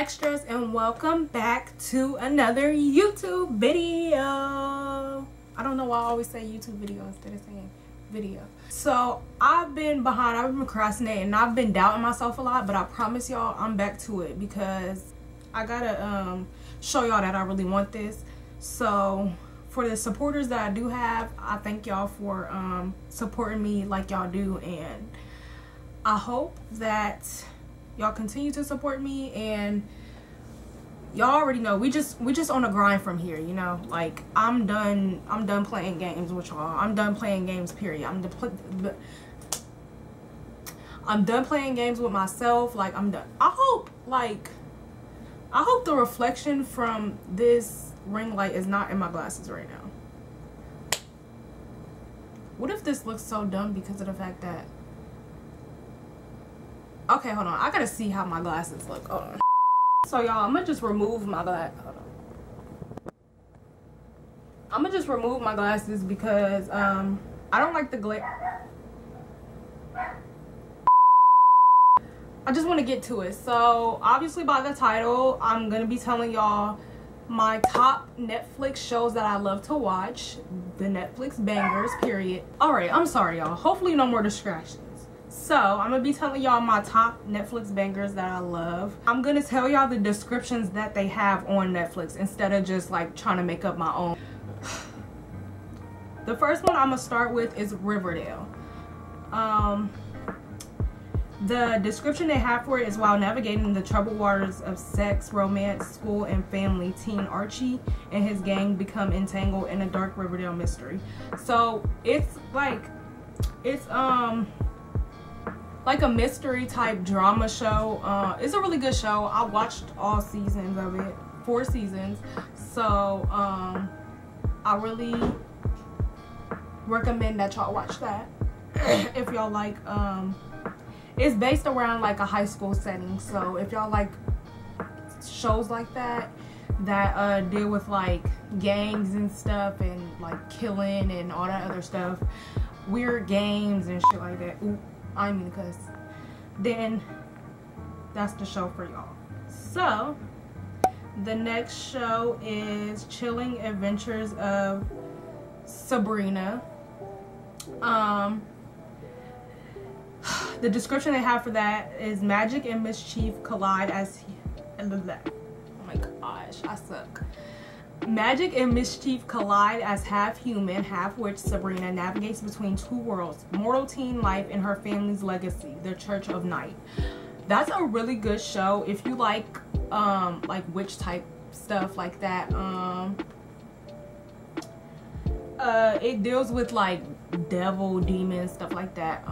extras, and welcome back to another YouTube video. I don't know why I always say YouTube video instead of saying video. So I've been behind, I've been procrastinating, and I've been doubting myself a lot, but I promise y'all I'm back to it because I gotta show y'all that I really want this. So for the supporters that I do have, I thank y'all for supporting me like y'all do, and I hope that y'all continue to support me. And y'all already know we just on a grind from here, you know. Like I'm done playing games with y'all. I'm done playing games, period. I'm done playing games with myself. Like I'm done. I hope the reflection from this ring light is not in my glasses right now. What if this looks so dumb because of the fact that, okay, hold on, I gotta see how my glasses look. Hold on. So y'all, I'm gonna just remove my glasses. Hold on. I'm gonna just remove my glasses because I don't like the glare. I just want to get to it. So obviously by the title, I'm gonna be telling y'all my top Netflix shows that I love to watch, the Netflix bangers, period. All right, I'm sorry y'all. Hopefully no more distractions. So I'm gonna be telling y'all my top Netflix bangers that I love. I'm gonna tell y'all the descriptions that they have on Netflix instead of just like trying to make up my own. The first one I'm gonna start with is Riverdale. The description they have for it is, while navigating the troubled waters of sex, romance, school, and family, teen Archie and his gang become entangled in a dark Riverdale mystery. So it's like, it's like a mystery type drama show. It's a really good show. I watched all seasons of it, 4 seasons. So I really recommend that y'all watch that if y'all like. It's based around like a high school setting, so if y'all like shows like that that deal with like gangs and stuff and like killing and all that other stuff, weird games and shit like that. Ooh. I mean, because then that's the show for y'all. So the next show is Chilling Adventures of Sabrina. The description they have for that is, magic and mischief collide as oh my gosh, I suck. Magic and mischief collide as half-human, half-witch Sabrina navigates between two worlds, mortal teen life and her family's legacy, the Church of Night. That's a really good show if you like witch type stuff like that. It deals with like devil, demons, stuff like that.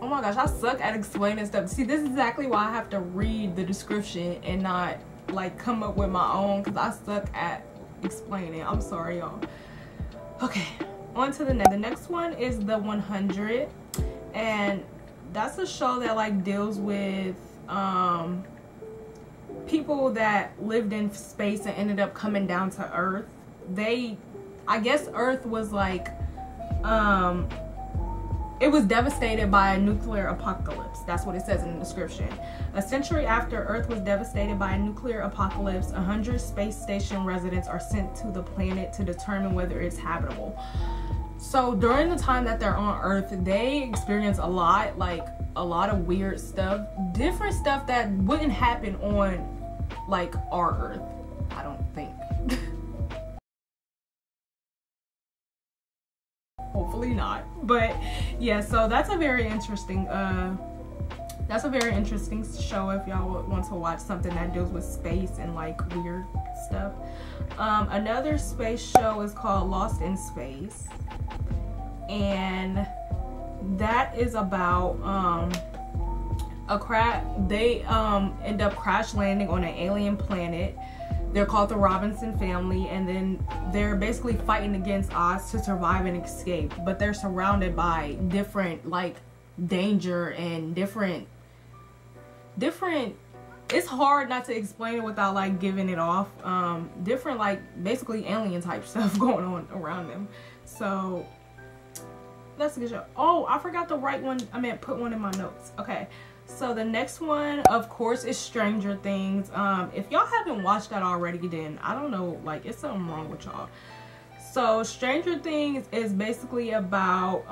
Oh my gosh, I suck at explaining stuff. See, this is exactly why I have to read the description and not like come up with my own, because I suck at explaining. I'm sorry y'all. Okay, on to the next. The next one is The 100, and that's a show that like deals with people that lived in space and ended up coming down to Earth. They, I guess Earth was like it was devastated by a nuclear apocalypse. That's what it says in the description. A century after Earth was devastated by a nuclear apocalypse, 100 space station residents are sent to the planet to determine whether it's habitable. So during the time that they're on Earth, they experience a lot, like a lot of weird stuff, different stuff that wouldn't happen on like our Earth, I don't think. Hopefully not, but yeah. So that's a very interesting show if y'all want to watch something that deals with space and like weird stuff. Another space show is called Lost in Space, and that is about they end up crash landing on an alien planet. They're called the Robinson family, and then they're basically fighting against odds to survive and escape, but they're surrounded by different like danger and different it's hard not to explain it without like giving it off, different like basically alien type stuff going on around them. So that's a good show. Oh, I forgot to write one. I meant put one in my notes. Okay, So the next one, of course, is Stranger Things. If y'all haven't watched that already, then I don't know, like, it's something wrong with y'all. So Stranger Things is basically about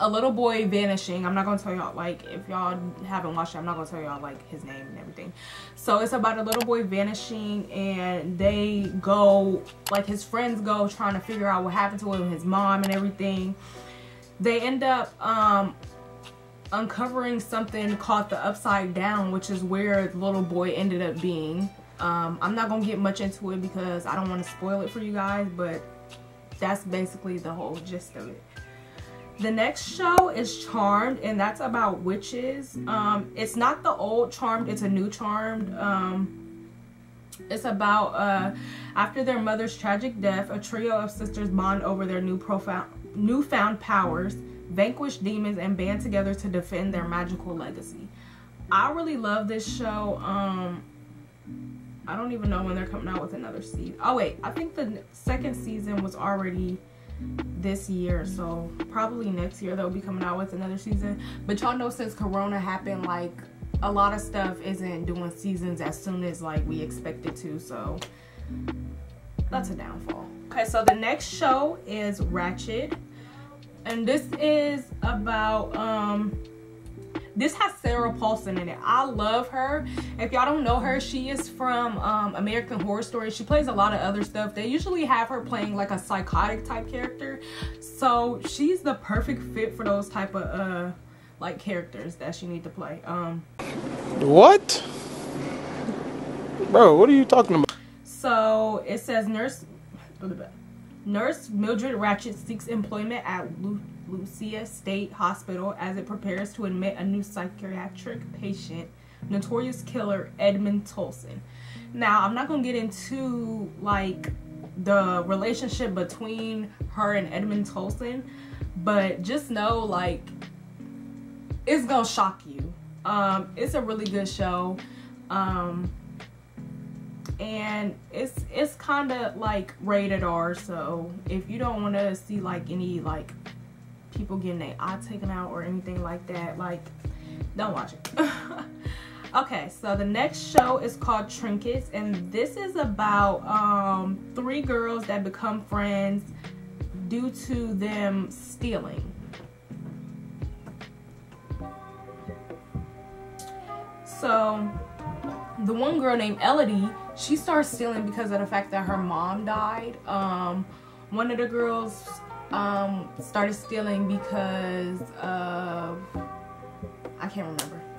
a little boy vanishing. I'm not gonna tell y'all, like, if y'all haven't watched it, I'm not gonna tell y'all, like, his name and everything. So it's about a little boy vanishing, and they go, like, his friends go trying to figure out what happened to him, his mom and everything. They end up uncovering something called the Upside Down, which is where the little boy ended up being. I'm not gonna get much into it because I don't want to spoil it for you guys, but that's basically the whole gist of it. The next show is Charmed, and that's about witches. It's not the old Charmed, it's a new Charmed. It's about after their mother's tragic death, a trio of sisters bond over their newfound powers, vanquish demons, and band together to defend their magical legacy. I really love this show. I don't even know when they're coming out with another season. Oh wait, I think the second season was already this year, so probably next year they'll be coming out with another season. But y'all know, since Corona happened, like, a lot of stuff isn't doing seasons as soon as, like, we expect it to, so that's a downfall. Okay, so the next show is Ratched, and this is about this has Sarah Paulson in it. I love her. If y'all don't know her, she is from American Horror Story. She plays a lot of other stuff. They usually have her playing, like, a psychotic type character. So she's the perfect fit for those type of like, characters that she need to play. What? Bro, what are you talking about? So it says Nurse Mildred Ratched seeks employment at Lucia State Hospital as it prepares to admit a new psychiatric patient, notorious killer Edmund Tolson. Now, I'm not going to get into, like, the relationship between her and Edmund Tolson, but just know, like, it's going to shock you. It's a really good show. And it's kind of, like, rated R, so if you don't want to see, like, any, like, people getting their eye taken out or anything like that, like, don't watch it. Okay, so the next show is called Trinkets, and this is about three girls that become friends due to them stealing. So the one girl named Elodie, she starts stealing because of the fact that her mom died. One of the girls started stealing because of, I can't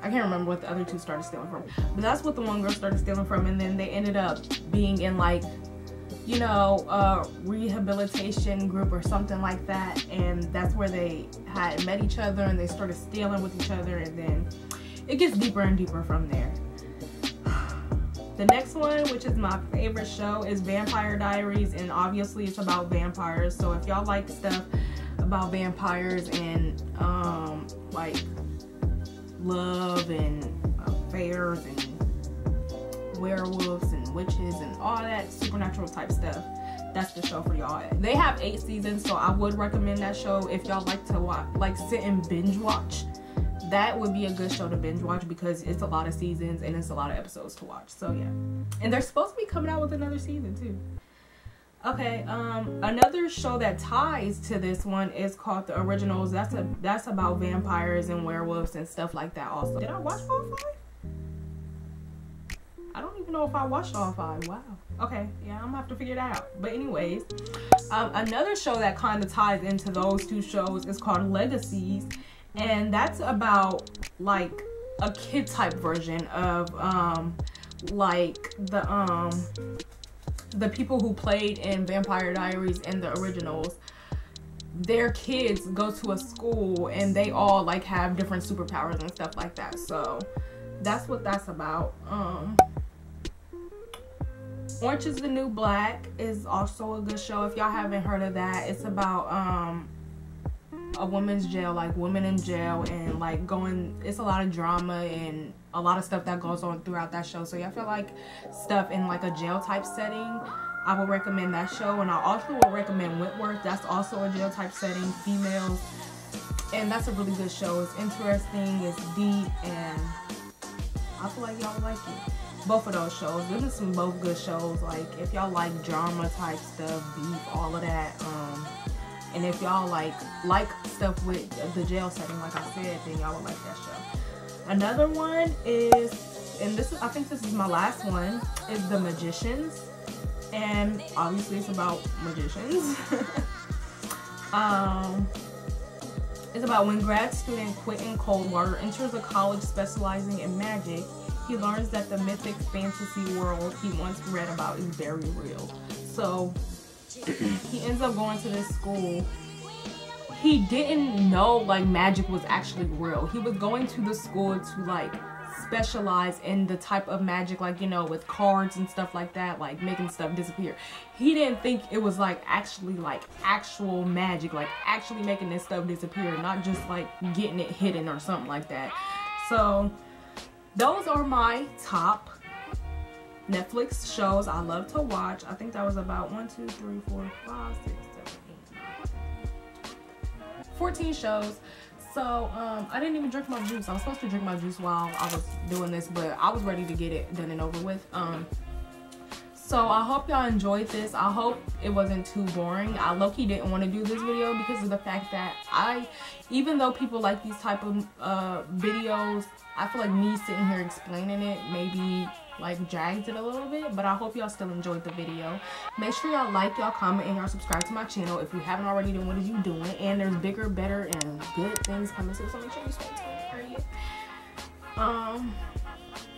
remember what the other two started stealing from, but that's what the one girl started stealing from, and then they ended up being in, like, you know, a rehabilitation group or something like that, and that's where they had met each other, and they started stealing with each other, and then it gets deeper and deeper from there. The next one, which is my favorite show, is Vampire Diaries, and obviously it's about vampires. So if y'all like stuff about vampires and like, love and affairs and werewolves and witches and all that supernatural type stuff, that's the show for y'all. They have 8 seasons, so I would recommend that show if y'all like to watch, like, sit and binge watch. That would be a good show to binge watch because it's a lot of seasons and it's a lot of episodes to watch. So yeah, and they're supposed to be coming out with another season too. Okay, another show that ties to this one is called The Originals. That's about vampires and werewolves and stuff like that also. Did I watch all 5? I don't even know if I watched all 5. Wow. Okay, yeah, I'm gonna have to figure that out. But anyways, another show that kind of ties into those two shows is called Legacies. And that's about, like, a kid type version of like the people who played in Vampire Diaries and The Originals. Their kids go to a school and they all, like, have different superpowers and stuff like that. So that's what that's about. Orange Is the New Black is also a good show. If y'all haven't heard of that, it's about a woman's jail, like, women in jail, and, like, going, it's a lot of drama and a lot of stuff that goes on throughout that show. So y'all feel like stuff in, like, a jail type setting, I would recommend that show. And I also will recommend Wentworth. That's also a jail type setting, females, And that's a really good show. It's interesting, it's deep, and I feel like y'all like it. Both of those shows. They're just both good shows. Like, if y'all like drama type stuff, beef, all of that, and if y'all like stuff with the jail setting, like I said, then y'all would like that show. Another one is, and this is, I think this is my last one, is The Magicians. And obviously it's about magicians. It's about when grad student Quentin Coldwater enters a college specializing in magic, he learns that the mythic fantasy world he once read about is very real. So he ends up going to this school. He didn't know like magic was actually real. He was going to the school to like specialize in the type of magic, like, you know, with cards and stuff like that, like making stuff disappear. He didn't think it was like actually like actual magic, like actually making this stuff disappear, not just like getting it hidden or something like that. So those are my top Netflix shows I love to watch. I think that was about 14 shows. So, I didn't even drink my juice. I was supposed to drink my juice while I was doing this, but I was ready to get it done and over with. So I hope y'all enjoyed this. I hope it wasn't too boring. I low-key didn't want to do this video because of the fact that even though people like these type of videos, I feel like me sitting here explaining it maybe like dragged it a little bit, but I hope y'all still enjoyed the video. Make sure y'all like, y'all comment, and y'all subscribe to my channel if you haven't already. Then what are you doing? And there's bigger, better, and good things coming soon, so make sure you stay tuned.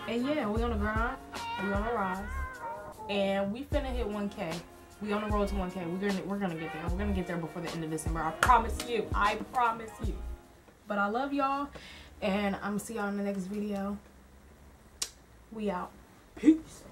And yeah, we on the grind, we on the rise, and we finna hit 1K. We on the road to 1K. We're gonna get there. We're gonna get there before the end of December. I promise you. I promise you. But I love y'all, and I'm see y'all in the next video. We out. Peace.